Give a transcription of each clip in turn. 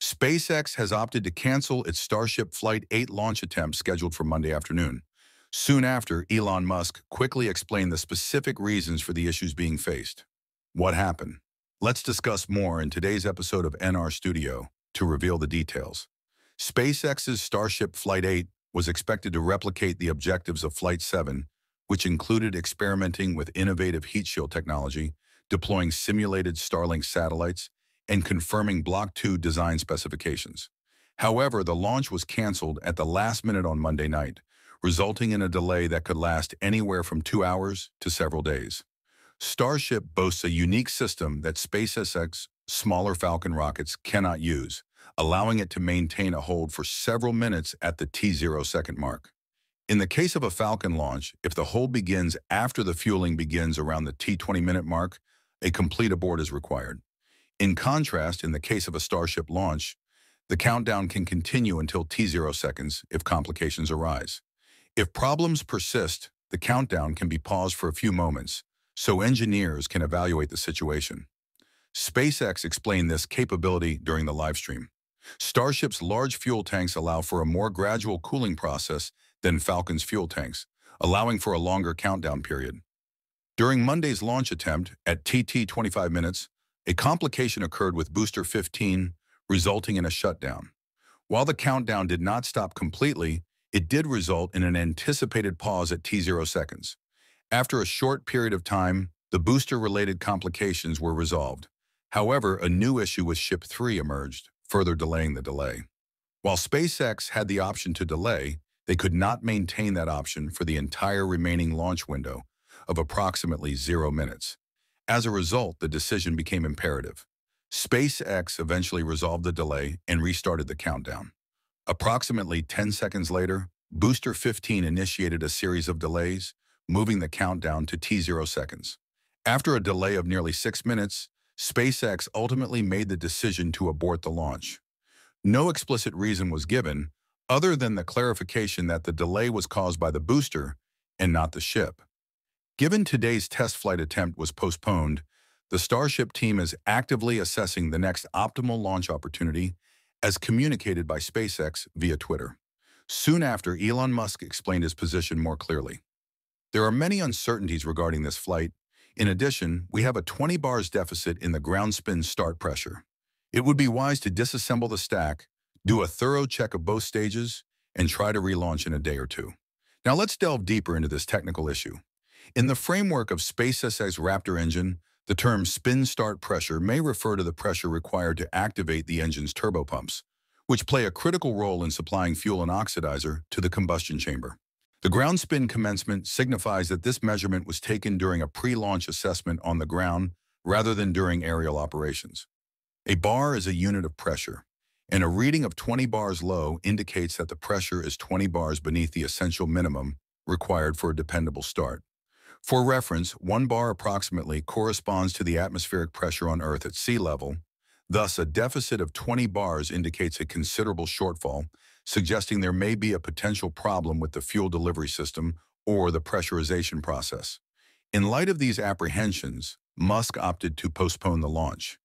SpaceX has opted to cancel its Starship Flight 8 launch attempt scheduled for Monday afternoon. Soon after, Elon Musk quickly explained the specific reasons for the issues being faced. What happened? Let's discuss more in today's episode of NR Studio to reveal the details. SpaceX's Starship Flight 8 was expected to replicate the objectives of Flight 7, which included experimenting with innovative heat shield technology, deploying simulated Starlink satellites, and confirming Block 2 design specifications. However, the launch was canceled at the last minute on Monday night, resulting in a delay that could last anywhere from 2 hours to several days. Starship boasts a unique system that SpaceX's smaller Falcon rockets cannot use, allowing it to maintain a hold for several minutes at the T0-second mark. In the case of a Falcon launch, if the hold begins after the fueling begins around the T20-minute mark, a complete abort is required. In contrast, in the case of a Starship launch, the countdown can continue until T0 seconds if complications arise. If problems persist, the countdown can be paused for a few moments, so engineers can evaluate the situation. SpaceX explained this capability during the livestream. Starship's large fuel tanks allow for a more gradual cooling process than Falcon's fuel tanks, allowing for a longer countdown period. During Monday's launch attempt, at TT 25 minutes, a complication occurred with Booster 15, resulting in a shutdown. While the countdown did not stop completely, it did result in an anticipated pause at T0 seconds. After a short period of time, the booster-related complications were resolved. However, a new issue with Ship 3 emerged, further delaying the delay. While SpaceX had the option to delay, they could not maintain that option for the entire remaining launch window of approximately 0 minutes. As a result, the decision became imperative. SpaceX eventually resolved the delay and restarted the countdown. Approximately 10 seconds later, Booster 15 initiated a series of delays, moving the countdown to T0 seconds. After a delay of nearly 6 minutes, SpaceX ultimately made the decision to abort the launch. No explicit reason was given, other than the clarification that the delay was caused by the booster and not the ship. Given today's test flight attempt was postponed, the Starship team is actively assessing the next optimal launch opportunity, as communicated by SpaceX via Twitter. Soon after, Elon Musk explained his position more clearly. There are many uncertainties regarding this flight. In addition, we have a 20 bars deficit in the ground spin start pressure. It would be wise to disassemble the stack, do a thorough check of both stages, and try to relaunch in a day or two. Now let's delve deeper into this technical issue. In the framework of SpaceX's Raptor engine, the term spin-start pressure may refer to the pressure required to activate the engine's turbopumps, which play a critical role in supplying fuel and oxidizer to the combustion chamber. The ground spin commencement signifies that this measurement was taken during a pre-launch assessment on the ground rather than during aerial operations. A bar is a unit of pressure, and a reading of 20 bars low indicates that the pressure is 20 bars beneath the essential minimum required for a dependable start. For reference, 1 bar approximately corresponds to the atmospheric pressure on Earth at sea level. Thus, a deficit of 20 bars indicates a considerable shortfall, suggesting there may be a potential problem with the fuel delivery system or the pressurization process. In light of these apprehensions, Musk opted to postpone the launch.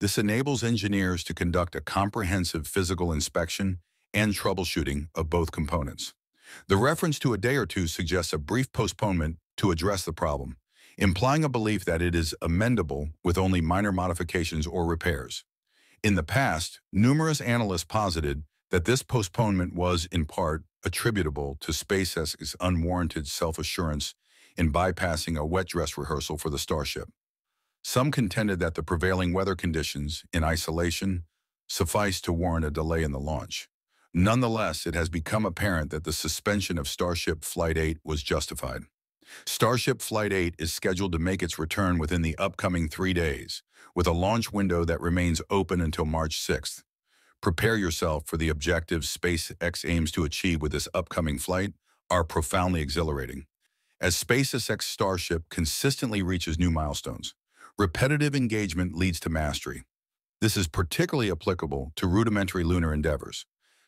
This enables engineers to conduct a comprehensive physical inspection and troubleshooting of both components. The reference to a day or two suggests a brief postponement to address the problem, implying a belief that it is amendable with only minor modifications or repairs. In the past, numerous analysts posited that this postponement was, in part, attributable to SpaceX's unwarranted self-assurance in bypassing a wet dress rehearsal for the Starship. Some contended that the prevailing weather conditions, in isolation, sufficed to warrant a delay in the launch. Nonetheless, it has become apparent that the suspension of Starship Flight 8 was justified. Starship Flight 8 is scheduled to make its return within the upcoming 3 days, with a launch window that remains open until March 6th. Prepare yourself for the objectives SpaceX aims to achieve with this upcoming flight are profoundly exhilarating, as SpaceX's Starship consistently reaches new milestones. Repetitive engagement leads to mastery. This is particularly applicable to rudimentary lunar endeavors.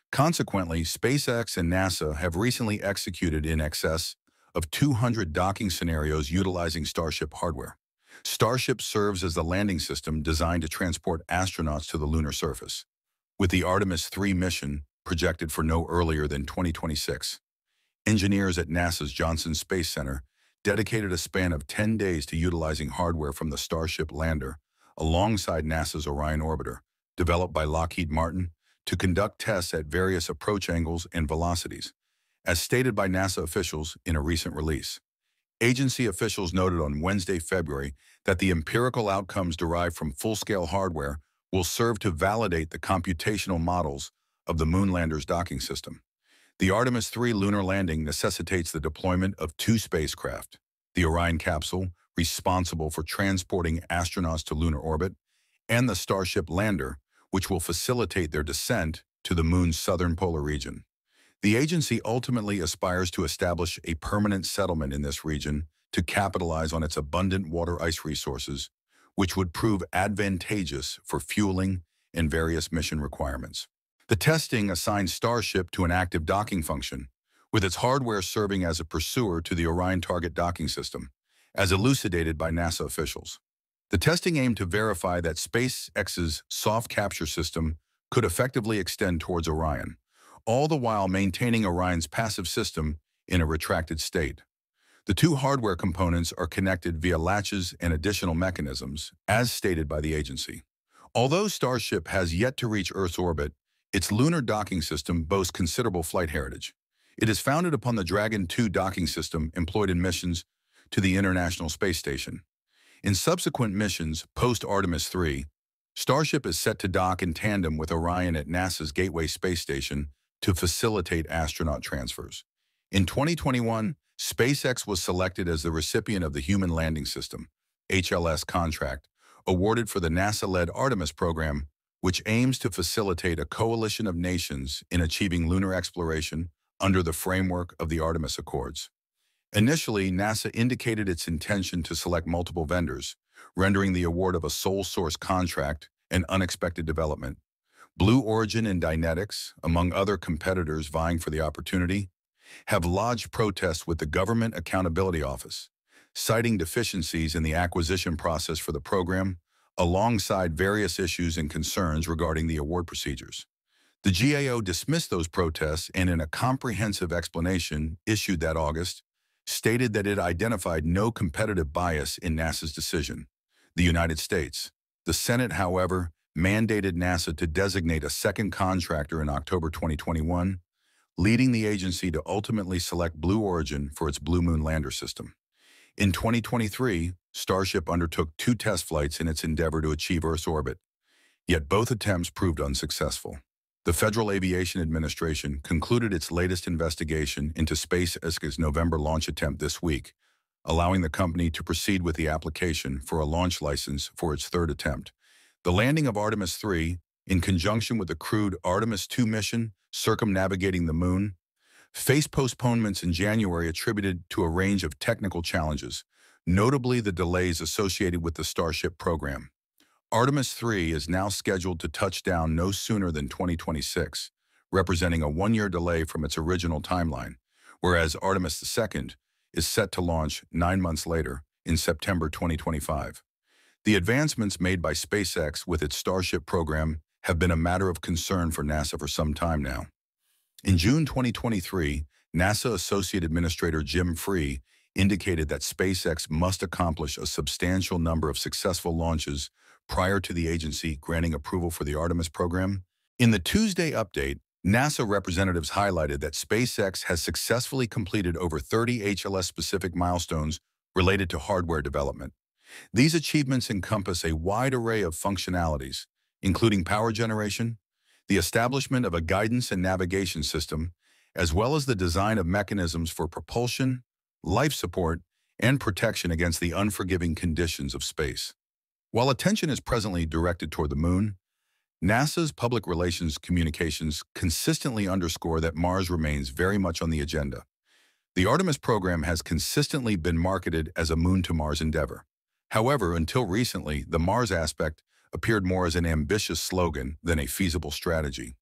Consequently, SpaceX and NASA have recently executed in excess of 200 docking scenarios utilizing Starship hardware. Starship serves as the landing system designed to transport astronauts to the lunar surface. With the Artemis 3 mission projected for no earlier than 2026, engineers at NASA's Johnson Space Center dedicated a span of 10 days to utilizing hardware from the Starship lander alongside NASA's Orion orbiter, developed by Lockheed Martin, to conduct tests at various approach angles and velocities. As stated by NASA officials in a recent release, agency officials noted on Wednesday, February, that the empirical outcomes derived from full-scale hardware will serve to validate the computational models of the moon lander's docking system. The Artemis 3 lunar landing necessitates the deployment of 2 spacecraft, the Orion capsule, responsible for transporting astronauts to lunar orbit, and the Starship lander, which will facilitate their descent to the moon's southern polar region. The agency ultimately aspires to establish a permanent settlement in this region to capitalize on its abundant water ice resources, which would prove advantageous for fueling and various mission requirements. The testing assigned Starship to an active docking function, with its hardware serving as a pursuer to the Orion target docking system, as elucidated by NASA officials. The testing aimed to verify that SpaceX's soft capture system could effectively extend towards Orion, all the while maintaining Orion's passive system in a retracted state. The 2 hardware components are connected via latches and additional mechanisms, as stated by the agency. Although Starship has yet to reach Earth's orbit, its lunar docking system boasts considerable flight heritage. It is founded upon the Dragon 2 docking system employed in missions to the International Space Station. In subsequent missions post-Artemis 3, Starship is set to dock in tandem with Orion at NASA's Gateway space station to facilitate astronaut transfers. In 2021, SpaceX was selected as the recipient of the Human Landing System (HLS) contract, awarded for the NASA-led Artemis program, which aims to facilitate a coalition of nations in achieving lunar exploration under the framework of the Artemis Accords. Initially, NASA indicated its intention to select multiple vendors, rendering the award of a sole-source contract an unexpected development. Blue Origin and Dynetics, among other competitors vying for the opportunity, have lodged protests with the Government Accountability Office, citing deficiencies in the acquisition process for the program, alongside various issues and concerns regarding the award procedures. The GAO dismissed those protests and, in a comprehensive explanation issued that August, stated that it identified no competitive bias in NASA's decision. The United States, the Senate, however, mandated NASA to designate a second contractor in October 2021, leading the agency to ultimately select Blue Origin for its Blue Moon lander system. In 2023, Starship undertook 2 test flights in its endeavor to achieve Earth's orbit, yet both attempts proved unsuccessful. The Federal Aviation Administration concluded its latest investigation into SpaceX's November launch attempt this week, allowing the company to proceed with the application for a launch license for its 3rd attempt. The landing of Artemis 3, in conjunction with the crewed Artemis 2 mission, circumnavigating the moon, faced postponements in January attributed to a range of technical challenges, notably the delays associated with the Starship program. Artemis 3 is now scheduled to touch down no sooner than 2026, representing a 1-year delay from its original timeline, whereas Artemis II is set to launch 9 months later, in September 2025. The advancements made by SpaceX with its Starship program have been a matter of concern for NASA for some time now. In June 2023, NASA Associate Administrator Jim Free indicated that SpaceX must accomplish a substantial number of successful launches prior to the agency granting approval for the Artemis program. In the Tuesday update, NASA representatives highlighted that SpaceX has successfully completed over 30 HLS-specific milestones related to hardware development. These achievements encompass a wide array of functionalities, including power generation, the establishment of a guidance and navigation system, as well as the design of mechanisms for propulsion, life support, and protection against the unforgiving conditions of space. While attention is presently directed toward the moon, NASA's public relations communications consistently underscore that Mars remains very much on the agenda. The Artemis program has consistently been marketed as a moon-to-Mars endeavor. However, until recently, the Mars aspect appeared more as an ambitious slogan than a feasible strategy.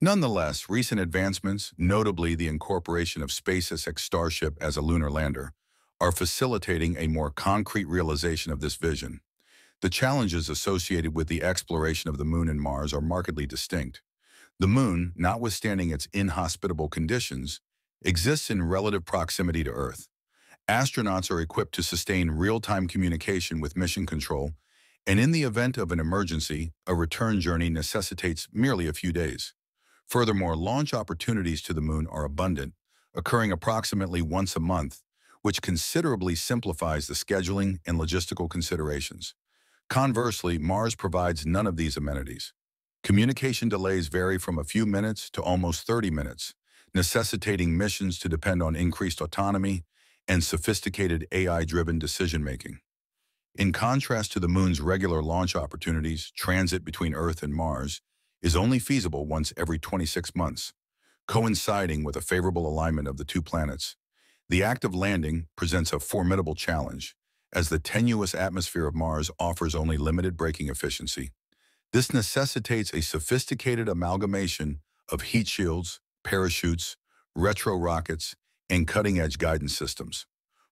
Nonetheless, recent advancements, notably the incorporation of SpaceX Starship as a lunar lander, are facilitating a more concrete realization of this vision. The challenges associated with the exploration of the moon and Mars are markedly distinct, The Moon, notwithstanding its inhospitable conditions, exists in relative proximity to Earth. Astronauts are equipped to sustain real-time communication with mission control, and in the event of an emergency, a return journey necessitates merely a few days. Furthermore, launch opportunities to the Moon are abundant, occurring approximately once a month, which considerably simplifies the scheduling and logistical considerations. Conversely, Mars provides none of these amenities. Communication delays vary from a few minutes to almost 30 minutes, necessitating missions to depend on increased autonomy and sophisticated AI-driven decision-making. In contrast to the Moon's regular launch opportunities, transit between Earth and Mars is only feasible once every 26 months, coinciding with a favorable alignment of the two planets. The act of landing presents a formidable challenge, as the tenuous atmosphere of Mars offers only limited braking efficiency. This necessitates a sophisticated amalgamation of heat shields, parachutes, retro rockets, and cutting-edge guidance systems.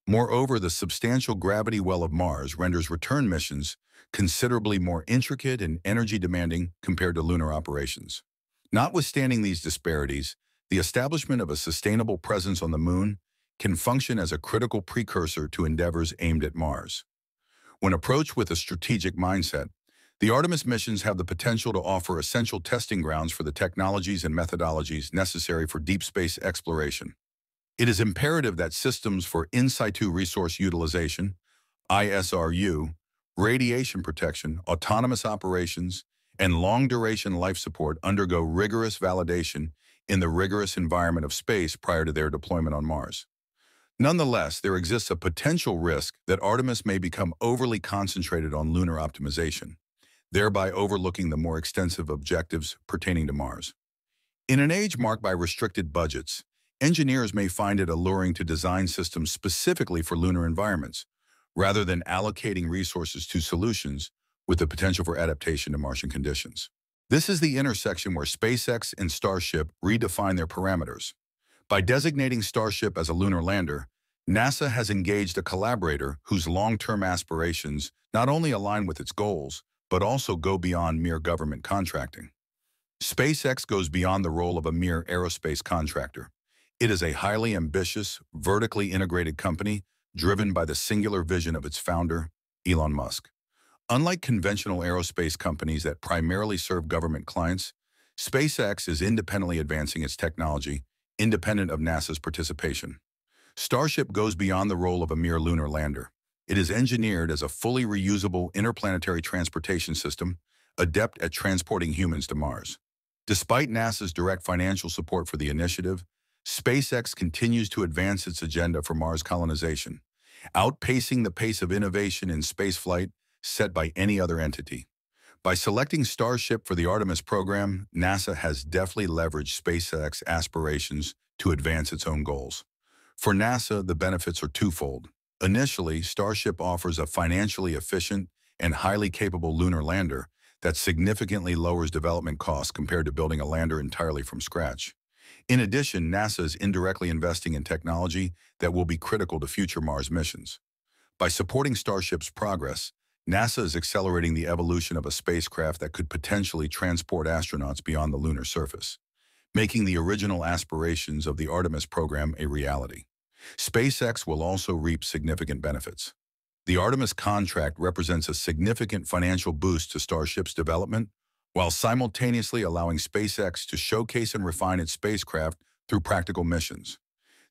Moreover, the substantial gravity well of Mars renders return missions considerably more intricate and energy-demanding compared to lunar operations. Notwithstanding these disparities, the establishment of a sustainable presence on the Moon can function as a critical precursor to endeavors aimed at Mars. When approached with a strategic mindset, the Artemis missions have the potential to offer essential testing grounds for the technologies and methodologies necessary for deep space exploration. It is imperative that systems for in-situ resource utilization, ISRU, radiation protection, autonomous operations, and long-duration life support undergo rigorous validation in the rigorous environment of space prior to their deployment on Mars. Nonetheless, there exists a potential risk that Artemis may become overly concentrated on lunar optimization, thereby overlooking the more extensive objectives pertaining to Mars. In an age marked by restricted budgets, engineers may find it alluring to design systems specifically for lunar environments, rather than allocating resources to solutions with the potential for adaptation to Martian conditions. This is the intersection where SpaceX and Starship redefine their parameters. By designating Starship as a lunar lander, NASA has engaged a collaborator whose long-term aspirations not only align with its goals, but also go beyond mere government contracting. SpaceX goes beyond the role of a mere aerospace contractor. It is a highly ambitious, vertically integrated company driven by the singular vision of its founder, Elon Musk. Unlike conventional aerospace companies that primarily serve government clients, SpaceX is independently advancing its technology, independent of NASA's participation. Starship goes beyond the role of a mere lunar lander. It is engineered as a fully reusable interplanetary transportation system, adept at transporting humans to Mars. Despite NASA's direct financial support for the initiative, SpaceX continues to advance its agenda for Mars colonization, outpacing the pace of innovation in spaceflight set by any other entity. By selecting Starship for the Artemis program, NASA has deftly leveraged SpaceX's aspirations to advance its own goals. For NASA, the benefits are twofold. Initially, Starship offers a financially efficient and highly capable lunar lander that significantly lowers development costs compared to building a lander entirely from scratch. In addition, NASA is indirectly investing in technology that will be critical to future Mars missions. By supporting Starship's progress, NASA is accelerating the evolution of a spacecraft that could potentially transport astronauts beyond the lunar surface, making the original aspirations of the Artemis program a reality. SpaceX will also reap significant benefits. The Artemis contract represents a significant financial boost to Starship's development, while simultaneously allowing SpaceX to showcase and refine its spacecraft through practical missions.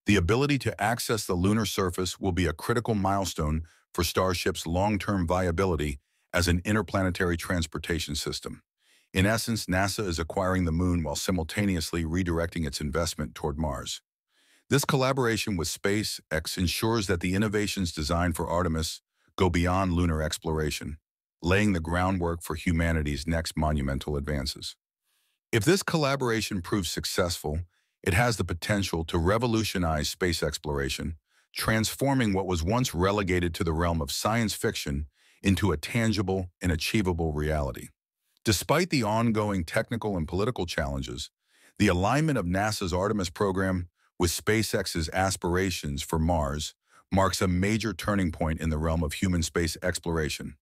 The ability to access the lunar surface will be a critical milestone for Starship's long-term viability as an interplanetary transportation system. In essence, NASA is acquiring the Moon while simultaneously redirecting its investment toward Mars. This collaboration with SpaceX ensures that the innovations designed for Artemis go beyond lunar exploration, laying the groundwork for humanity's next monumental advances. If this collaboration proves successful, it has the potential to revolutionize space exploration, transforming what was once relegated to the realm of science fiction into a tangible and achievable reality. Despite the ongoing technical and political challenges, the alignment of NASA's Artemis program with SpaceX's aspirations for Mars marks a major turning point in the realm of human space exploration.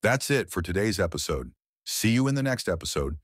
That's it for today's episode. See you in the next episode,